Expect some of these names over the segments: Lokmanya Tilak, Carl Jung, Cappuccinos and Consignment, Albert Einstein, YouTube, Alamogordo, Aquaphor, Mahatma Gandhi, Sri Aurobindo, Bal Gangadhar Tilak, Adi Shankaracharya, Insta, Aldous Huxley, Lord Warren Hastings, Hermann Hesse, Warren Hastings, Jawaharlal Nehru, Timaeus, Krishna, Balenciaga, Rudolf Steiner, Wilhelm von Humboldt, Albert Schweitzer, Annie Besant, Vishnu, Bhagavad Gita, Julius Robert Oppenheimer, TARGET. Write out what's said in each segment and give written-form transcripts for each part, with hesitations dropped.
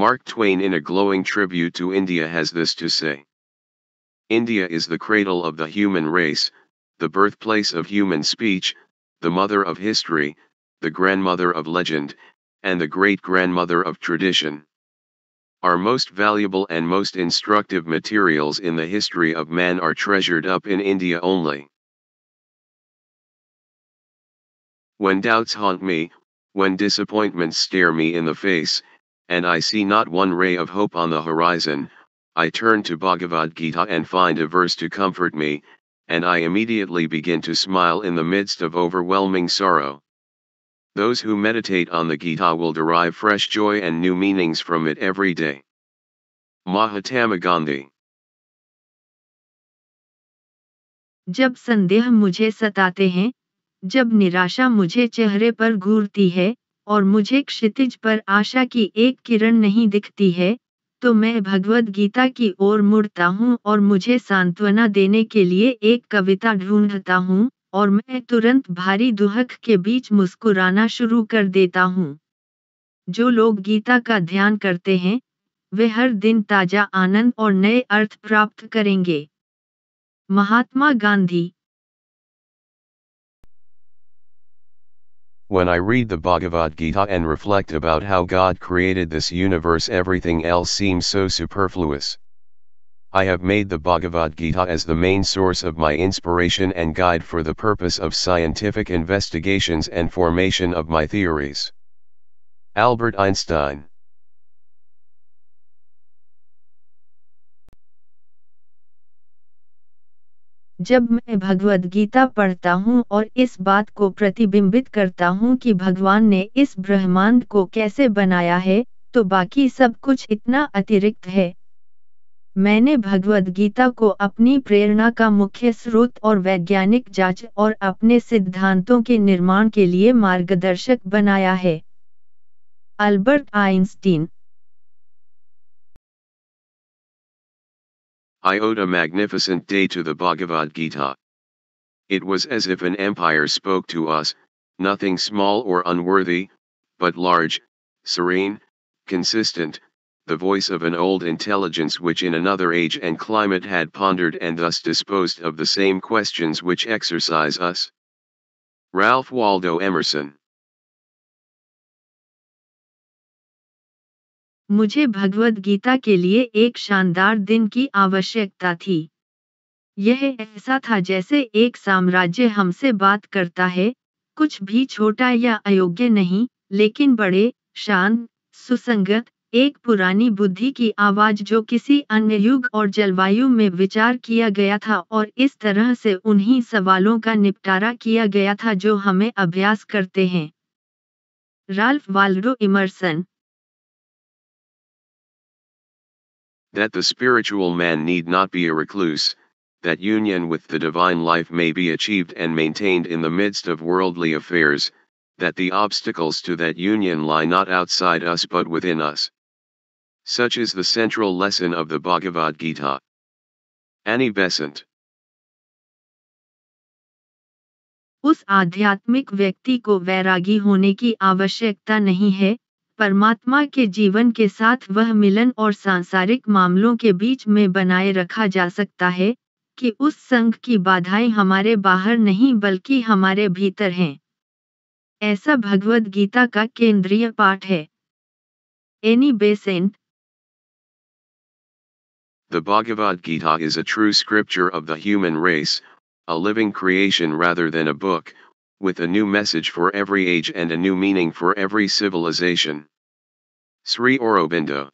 Mark Twain in a glowing tribute to India has this to say. India is the cradle of the human race, the birthplace of human speech, the mother of history, the grandmother of legend, and the great-grandmother of tradition. Our most valuable and most instructive materials in the history of man are treasured up in India only. When doubts haunt me, when disappointments stare me in the face, and I see not one ray of hope on the horizon, I turn to Bhagavad Gita and find a verse to comfort me, and I immediately begin to smile in the midst of overwhelming sorrow. Those who meditate on the Gita will derive fresh joy and new meanings from it every day. Mahatma Gandhi. जब संदेह मुझे सताते हैं, जब निराशा मुझे चेहरे पर घूरती है और मुझे क्षितिज पर आशा की एक किरण नहीं दिखती है, तो मैं भगवद गीता की ओर मुड़ता हूँ और मुझे सांत्वना देने के लिए एक कविता ढूंढता हूँ, और मैं तुरंत भारी दुहक के बीच मुस्कुराना शुरू कर देता हूँ। जो लोग गीता का ध्यान करते हैं, वे हर दिन ताजा आनंद और नए अर्थ प्राप्त करेंगे। Mahatma Gandhi. When I read the Bhagavad Gita and reflect about how God created this universe, everything else seems so superfluous. I have made the Bhagavad Gita as the main source of my inspiration and guide for the purpose of scientific investigations and formation of my theories. Albert Einstein. जब मैं भगवद गीता पढ़ता हूँ और इस बात को प्रतिबिंबित करता हूँ कि भगवान ने इस ब्रह्मांड को कैसे बनाया है, तो बाकी सब कुछ इतना अतिरिक्त है। मैंने भगवद गीता को अपनी प्रेरणा का मुख्य स्रोत और वैज्ञानिक जांच और अपने सिद्धांतों के निर्माण के लिए मार्गदर्शक बनाया है। Albert Einstein. I owed a magnificent day to the Bhagavad Gita. It was as if an empire spoke to us, nothing small or unworthy, but large, serene, consistent, the voice of an old intelligence which in another age and climate had pondered and thus disposed of the same questions which exercise us. Ralph Waldo Emerson. मुझे भगवद गीता के लिए एक शानदार दिन की आवश्यकता थी। यह ऐसा था जैसे एक साम्राज्य हमसे बात करता है, कुछ भी छोटा या अयोग्य नहीं, लेकिन बड़े, शांत, सुसंगत, एक पुरानी बुद्धि की आवाज़ जो किसी अन्य युग और जलवायु में विचार किया गया था, और इस तरह से उन्हीं सवालों का निपटारा किया गया था जो हमें अभ्यास करते हैं। Ralph Waldo Emerson. That the spiritual man need not be a recluse, that union with the divine life may be achieved and maintained in the midst of worldly affairs, that the obstacles to that union lie not outside us but within us. Such is the central lesson of the Bhagavad Gita. Annie Besant. उस आध्यात्मिक व्यक्ति को वैरागी होने की आवश्यकता नहीं है। परमात्मा के जीवन के साथ वह मिलन और सांसारिक मामलों के बीच में बनाए रखा जा सकता है कि उस संग की बाधाएं हमारे बाहर नहीं बल्कि हमारे भीतर हैं। ऐसा भगवद गीता का केंद्रीय पाठ है। Annie Besant. The Bhagavad Gita is a true scripture of the human race, a living creation rather than a book, with a new message for every age and a new meaning for every civilization. Sri Aurobindo.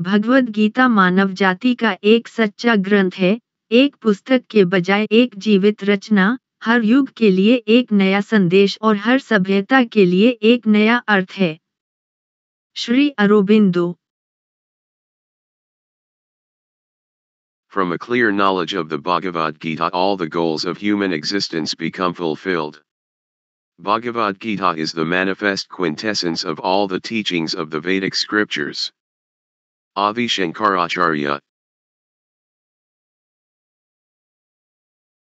Bhagavad Gita मानव जाति का एक सच्चा ग्रंथ है, एक पुस्तक के बजाय एक जीवित रचना, हर युग के लिए एक नया संदेश और हर सभ्यता के लिए एक नया अर्थ है। Shri Aurobindo. From a clear knowledge of the Bhagavad Gita, all the goals of human existence become fulfilled. Bhagavad Gita is the manifest quintessence of all the teachings of the Vedic scriptures. Adi Shankaracharya.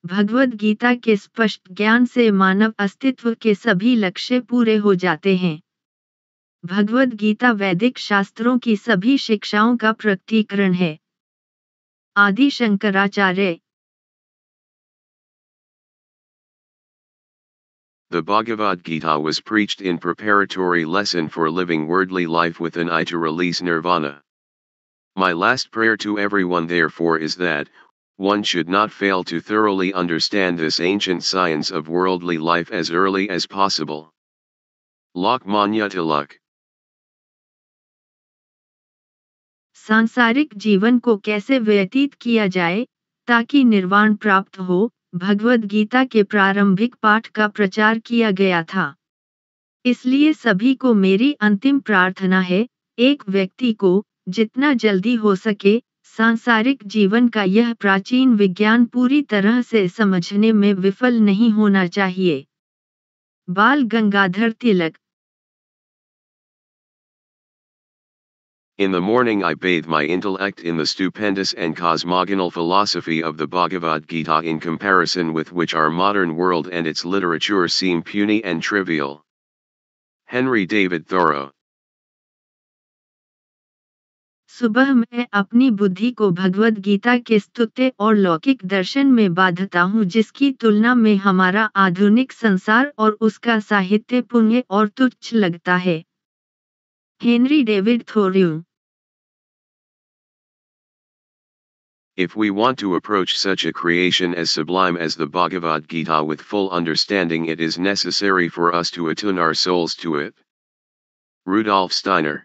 Bhagavad Gita के स्पष्ट ज्ञान से मानव अस्तित्व के सभी लक्ष्य पूरे हो जाते हैं। भगवद गीता वैदिक शास्त्रों की सभी शिक्षाओं का प्रकटीकरण है। आदि Shankaracharya. The Bhagavad Gita was preached in preparatory lesson for living worldly life with an eye to release nirvana. My last prayer to everyone therefore is that, one should not fail to thoroughly understand this ancient science of worldly life as early as possible. Lokmanya Tilak। सांसारिक जीवन को कैसे व्यतीत किया जाए ताकि निर्वाण प्राप्त हो, भगवद गीता के प्रारंभिक पाठ का प्रचार किया गया था। इसलिए सभी को मेरी अंतिम प्रार्थना है, एक व्यक्ति को जितना जल्दी हो सके सांसारिक जीवन का यह प्राचीन विज्ञान पूरी तरह से समझने में विफल नहीं होना चाहिए। बाल Gangadhar Tilak. In the morning I bathe my intellect in the stupendous and cosmogonal philosophy of the Bhagavad Gita, in comparison with which our modern world and its literature seem puny and trivial. Henry David Thoreau। सुबह मैं अपनी बुद्धि को भगवद गीता के स्तुत्य और लौकिक दर्शन में बांधता हूँ, जिसकी तुलना में हमारा आधुनिक संसार और उसका साहित्य पुण्य और तुच्छ लगता है। Henry David Thoreau। If we want to approach such a creation as sublime as the Bhagavad Gita with full understanding, it is necessary for us to attune our souls to it. Rudolf Steiner।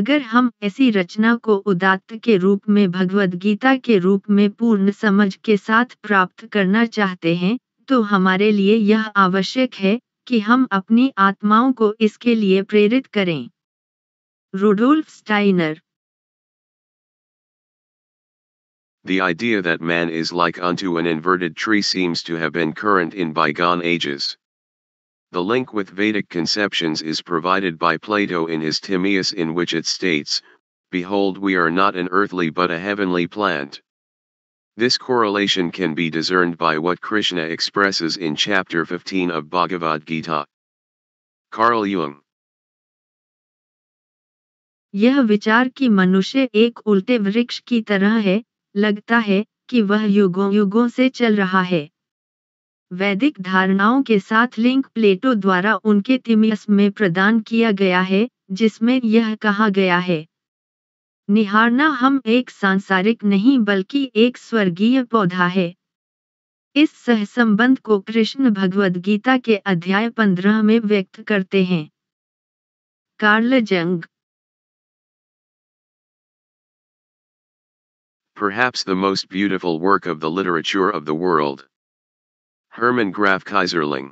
अगर हम ऐसी रचना को उदात्त के रूप में भगवद गीता के रूप में पूर्ण समझ के साथ प्राप्त करना चाहते हैं, तो हमारे लिए यह आवश्यक है कि हम अपनी आत्माओं को इसके लिए प्रेरित करें। Rudolf Steiner. The idea that man is like unto an inverted tree seems to have been current in bygone ages. The link with Vedic conceptions is provided by Plato in his Timaeus, in which it states, "Behold, we are not an earthly but a heavenly plant." This correlation can be discerned by what Krishna expresses in chapter 15 of Bhagavad Gita. Carl Jung। यह विचार कि मनुष्य एक उल्टे वृक्ष की तरह है, लगता है कि वह युगों युगों से चल रहा है। वैदिक धारणाओं के साथ लिंक प्लेटो द्वारा उनके तिमियस में प्रदान किया गया है, जिसमें यह कहा गया है, निहारना हम एक सांसारिक नहीं बल्कि एक स्वर्गीय पौधा है। इस सहसंबंध को कृष्ण भगवद गीता के अध्याय 15 में व्यक्त करते हैं। कार्ल जंग। Perhaps the most beautiful work of the literature of the world. Hermann Graf Keyserling।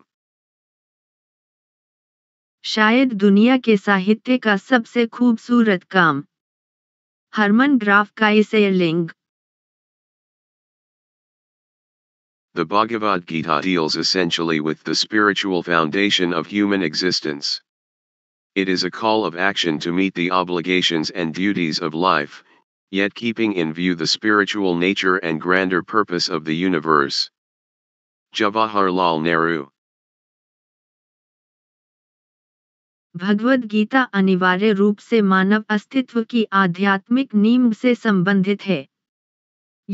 शायद दुनिया के साहित्य का सबसे खूबसूरत काम। Hermann Graf Keyserling। The Bhagavad Gita deals essentially with the spiritual foundation of human existence. It is a call of action to meet the obligations and duties of life, yet keeping in view the spiritual nature and grander purpose of the universe. Jawaharlal Nehru। Bhagavad Gita अनिवार्य रूप से मानव अस्तित्व की आध्यात्मिक नींव से संबंधित है।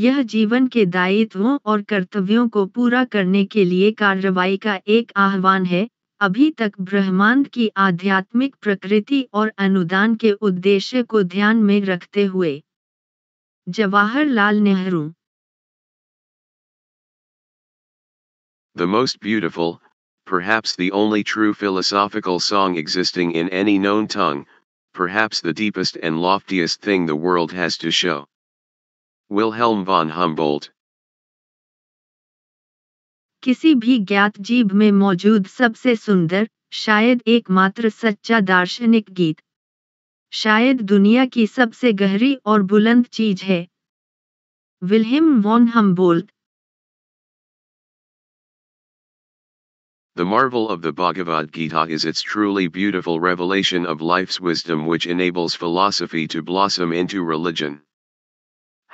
यह जीवन के दायित्वों और कर्तव्यों को पूरा करने के लिए कार्रवाई का एक आह्वान है। अभी तक ब्रह्मांड की आध्यात्मिक प्रकृति और अनुदान के उद्देश्य को ध्यान में रखते हुए। Jawaharlal Nehru. The most beautiful, perhaps the only true philosophical song existing in any known tongue, perhaps the deepest and loftiest thing the world has to show. Wilhelm von Humboldt। किसी भी ज्ञात जीव में मौजूद सबसे सुंदर, शायद एकमात्र सच्चा दार्शनिक गीत, शायद दुनिया की सबसे गहरी और बुलंद चीज है। Wilhelm von Humboldt. The marvel of the Bhagavad Gita is its truly beautiful revelation of life's wisdom, which enables philosophy to blossom into religion.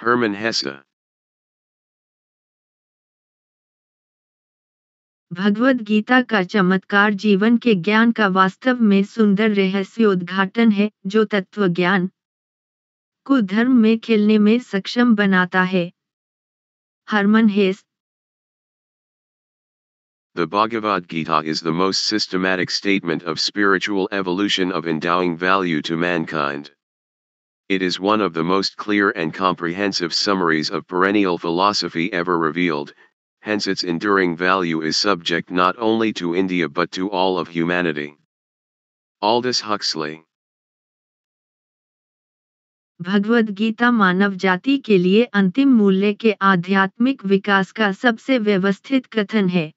Hermann Hesse। Bhagavad Gita का चमत्कार जीवन के ज्ञान का वास्तव में सुंदर रहस्योद्घाटन है, जो तत्व ज्ञान को धर्म में खेलने में सक्षम बनाता है। Harman हेस। The Bhagavad Gita is the most systematic statement of spiritual evolution of endowing value to mankind. It is one of the most clear and comprehensive summaries of perennial philosophy ever revealed, hence its enduring value is subject not only to India but to all of humanity. Aldous Huxley। Bhagavad Gita मानव जाति के लिए अंतिम मूल्य के आध्यात्मिक विकास का सबसे व्यवस्थित कथन है।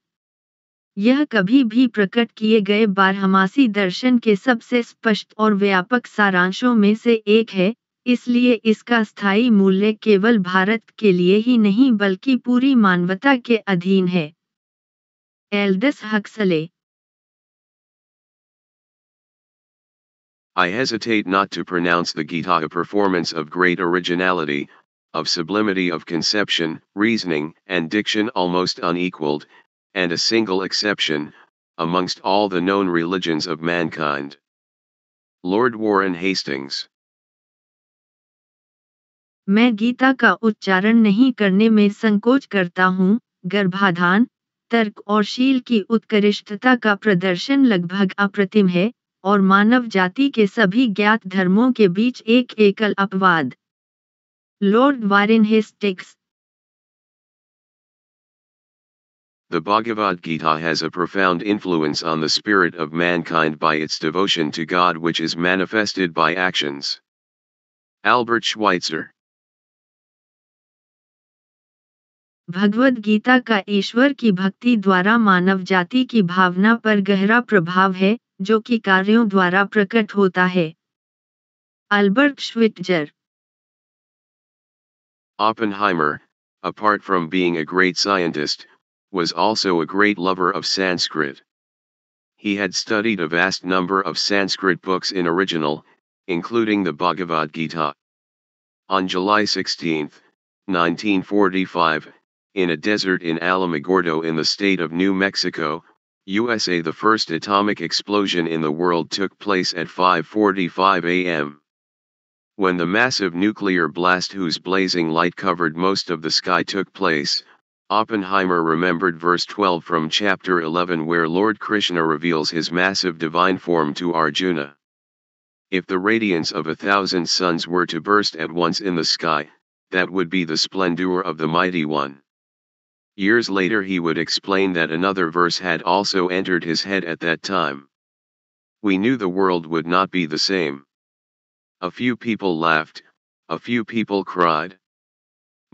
यह कभी भी प्रकट किए गए बारहमासी दर्शन के सबसे स्पष्ट और व्यापक सारांशों में से एक है, इसलिए इसका स्थायी मूल्य केवल भारत के लिए ही नहीं बल्कि पूरी मानवता के अधीन है। Aldous Huxley. I hesitate not to pronounce the Gita a performance of great originality, of sublimity of conception, reasoning, and diction almost unequaled, and a single exception, amongst all the known religions of mankind. Lord Warren Hastings। मैं गीता का उच्चारण नहीं करने में संकोच करता हूँ। गर्भाधान, तर्क और शील की उत्कृष्टता का प्रदर्शन लगभग अप्रतिम है, और मानव जाति के सभी ज्ञात धर्मों के बीच एक एकल अपवाद। Lord Warren Hastings. The Bhagavad Gita has a profound influence on the spirit of mankind by its devotion to God, which is manifested by actions. Albert Schweitzer। Bhagavad Gita का ईश्वर की भक्ति द्वारा मानव जाति की भावना पर गहरा प्रभाव है, जो कि कार्यों द्वारा प्रकट होता है। Albert Schweitzer. Oppenheimer, apart from being a great scientist, was also a great lover of Sanskrit. He had studied a vast number of Sanskrit books in original, including the Bhagavad Gita. On July 16, 1945, in a desert in Alamogordo in the state of New Mexico, USA, the first atomic explosion in the world took place at 5:45 a.m. When the massive nuclear blast whose blazing light covered most of the sky took place, Oppenheimer remembered verse 12 from chapter 11 where Lord Krishna reveals his massive divine form to Arjuna. If the radiance of 1,000 suns were to burst at once in the sky, that would be the splendor of the mighty one. Years later he would explain that another verse had also entered his head at that time. We knew the world would not be the same. A few people laughed, a few people cried.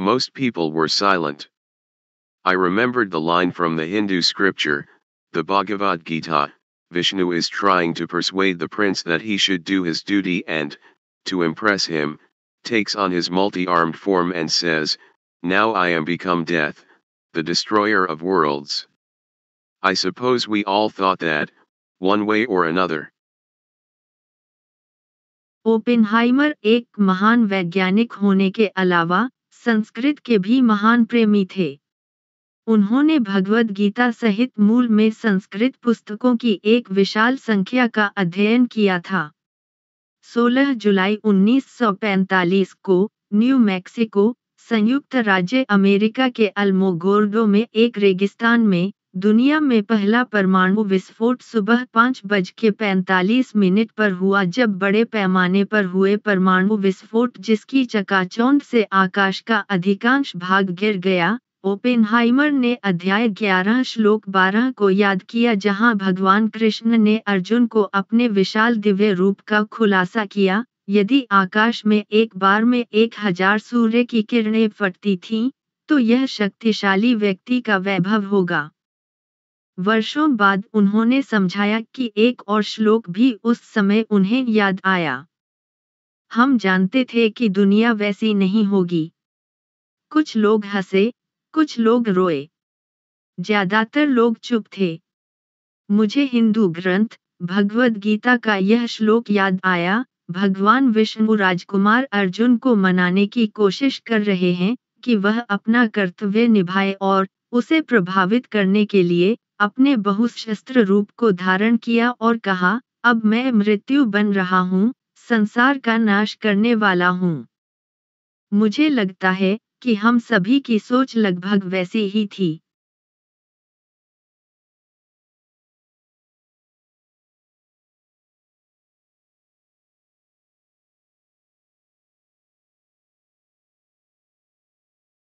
Most people were silent. I remembered the line from the Hindu scripture, the Bhagavad Gita, Vishnu is trying to persuade the prince that he should do his duty and, to impress him, takes on his multi-armed form and says, Now I am become death, the destroyer of worlds. I suppose we all thought that, one way or another. Oppenheimer एक महान वैज्ञानिक होने के अलावा, संस्कृत के भी महान प्रेमी थे। उन्होंने भगवद गीता सहित मूल में संस्कृत पुस्तकों की एक विशाल संख्या का अध्ययन किया था। 16 जुलाई 1945 को न्यू मैक्सिको, संयुक्त राज्य अमेरिका के अल्मोगोर्डो में एक रेगिस्तान में दुनिया में पहला परमाणु विस्फोट सुबह 5:45 पर हुआ, जब बड़े पैमाने पर हुए परमाणु विस्फोट जिसकी चकाचौंध से आकाश का अधिकांश भाग गिर गया। ओपेनहाइमर ने अध्याय 11 श्लोक 12 को याद किया, जहां भगवान कृष्ण ने अर्जुन को अपने विशाल दिव्य रूप का खुलासा किया। यदि आकाश में एक बार में 1000 सूर्य की किरणें फटती थीं, तो यह शक्तिशाली व्यक्ति का वैभव होगा। वर्षों बाद उन्होंने समझाया कि एक और श्लोक भी उस समय उन्हें याद आया। हम जानते थे कि दुनिया वैसी नहीं होगी। कुछ लोग हंसे, कुछ लोग रोए, ज्यादातर लोग चुप थे। मुझे हिंदू ग्रंथ भगवद गीता का यह श्लोक याद आया। भगवान विष्णु राजकुमार अर्जुन को मनाने की कोशिश कर रहे हैं कि वह अपना कर्तव्य निभाए और उसे प्रभावित करने के लिए अपने बहुशस्त्र रूप को धारण किया और कहा, अब मैं मृत्यु बन रहा हूँ, संसार का नाश करने वाला हूँ। मुझे लगता है कि हम सभी की सोच लगभग वैसी ही थी।